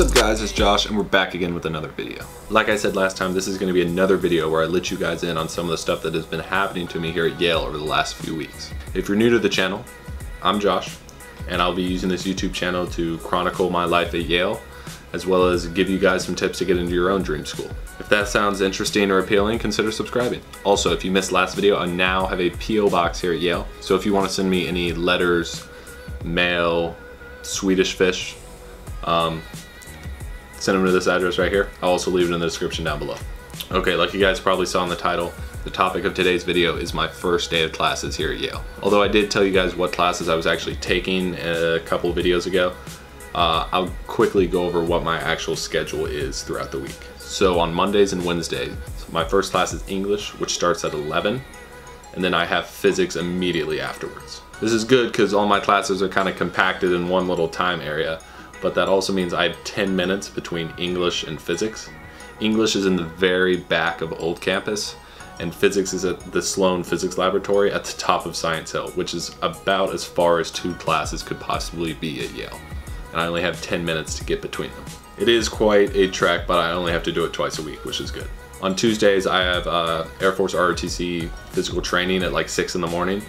What's up guys, it's Josh and we're back again with another video. Like I said last time, this is gonna be another video where I let you guys in on some of the stuff that has been happening to me here at Yale over the last few weeks. If you're new to the channel, I'm Josh and I'll be using this YouTube channel to chronicle my life at Yale as well as give you guys some tips to get into your own dream school. If that sounds interesting or appealing, consider subscribing. Also, if you missed last video, I now have a P.O. box here at Yale. So if you wanna send me any letters, mail, Swedish fish, send them to this address right here. I'll also leave it in the description down below. Okay, like you guys probably saw in the title, the topic of today's video is my first day of classes here at Yale. Although I did tell you guys what classes I was actually taking a couple of videos ago, I'll quickly go over what my actual schedule is throughout the week. So on Mondays and Wednesdays, my first class is English, which starts at 11, and then I have physics immediately afterwards. This is good because all my classes are kind of compacted in one little time area, but that also means I have 10 minutes between English and physics. English is in the very back of Old Campus, and physics is at the Sloan Physics Laboratory at the top of Science Hill, which is about as far as two classes could possibly be at Yale. And I only have 10 minutes to get between them. It is quite a trek, but I only have to do it twice a week, which is good. On Tuesdays, I have Air Force ROTC physical training at like 6 in the morning.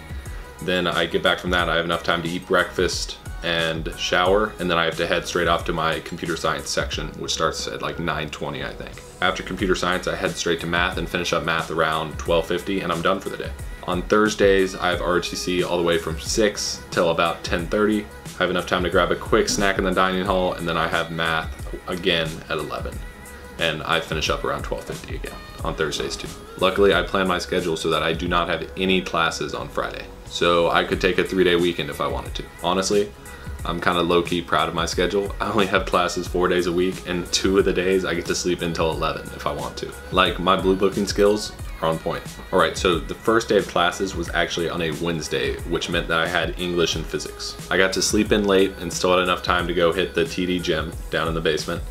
Then I get back from that, I have enough time to eat breakfast and shower, and then I have to head straight off to my computer science section, which starts at like 9:20, I think. After computer science, I head straight to math and finish up math around 12:50, and I'm done for the day. On Thursdays, I have ROTC all the way from 6 till about 10:30. I have enough time to grab a quick snack in the dining hall, and then I have math again at 11. And I finish up around 12:50 again, on Thursdays too. Luckily, I plan my schedule so that I do not have any classes on Friday. So I could take a 3-day weekend if I wanted to. Honestly, I'm kind of low-key proud of my schedule. I only have classes 4 days a week, and 2 of the days I get to sleep until 11 if I want to. Like, my blue booking skills are on point. All right, so the first day of classes was actually on a Wednesday, which meant that I had English and physics. I got to sleep in late and still had enough time to go hit the TD gym down in the basement.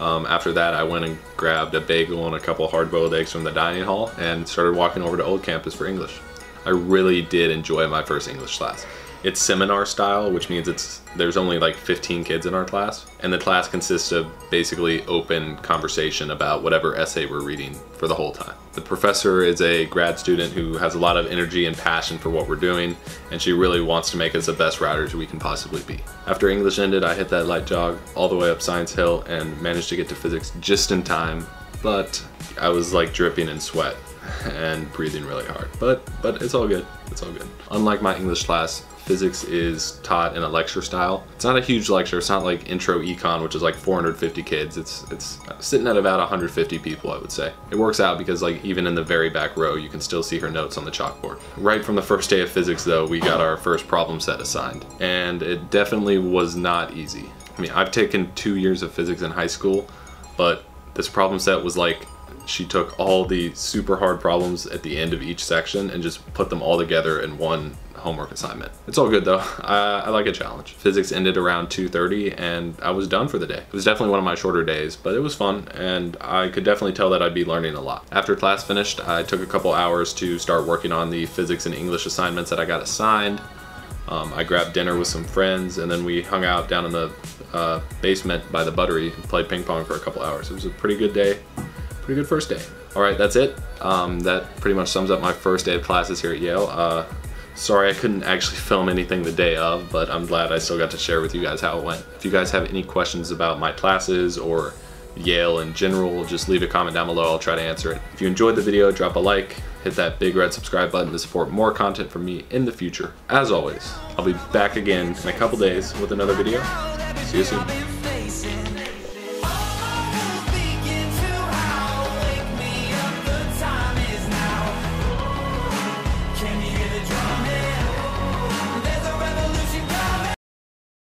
After that, I went and grabbed a bagel and a couple hard-boiled eggs from the dining hall and started walking over to Old Campus for English. I really did enjoy my first English class. It's seminar style, which means there's only like 15 kids in our class, and the class consists of basically open conversation about whatever essay we're reading for the whole time. The professor is a grad student who has a lot of energy and passion for what we're doing, and she really wants to make us the best riders we can possibly be. After English ended, I hit that light jog all the way up Science Hill and managed to get to physics just in time, but I was like dripping in sweat and breathing really hard, but it's all good, it's all good. Unlike my English class, physics is taught in a lecture style. It's not a huge lecture, it's not like intro econ, which is like 450 kids. It's sitting at about 150 people, I would say. It works out because like even in the very back row, you can still see her notes on the chalkboard. Right from the first day of physics though, we got our first problem set assigned, and it definitely was not easy. I mean, I've taken 2 years of physics in high school, but this problem set was like, she took all the super hard problems at the end of each section and just put them all together in one homework assignment. It's all good though, I like a challenge. Physics ended around 2:30 and I was done for the day. It was definitely one of my shorter days, but it was fun and I could definitely tell that I'd be learning a lot. After class finished, I took a couple hours to start working on the physics and English assignments that I got assigned. I grabbed dinner with some friends and then we hung out down in the basement by the buttery and played ping pong for a couple hours. It was a pretty good day. Pretty good first day. All right, that's it. That pretty much sums up my first day of classes here at Yale. Sorry I couldn't actually film anything the day of, but I'm glad I still got to share with you guys how it went. If you guys have any questions about my classes or Yale in general, just leave a comment down below. I'll try to answer it. If you enjoyed the video, drop a like, hit that big red subscribe button to support more content from me in the future. As always, I'll be back again in a couple days with another video. See you soon.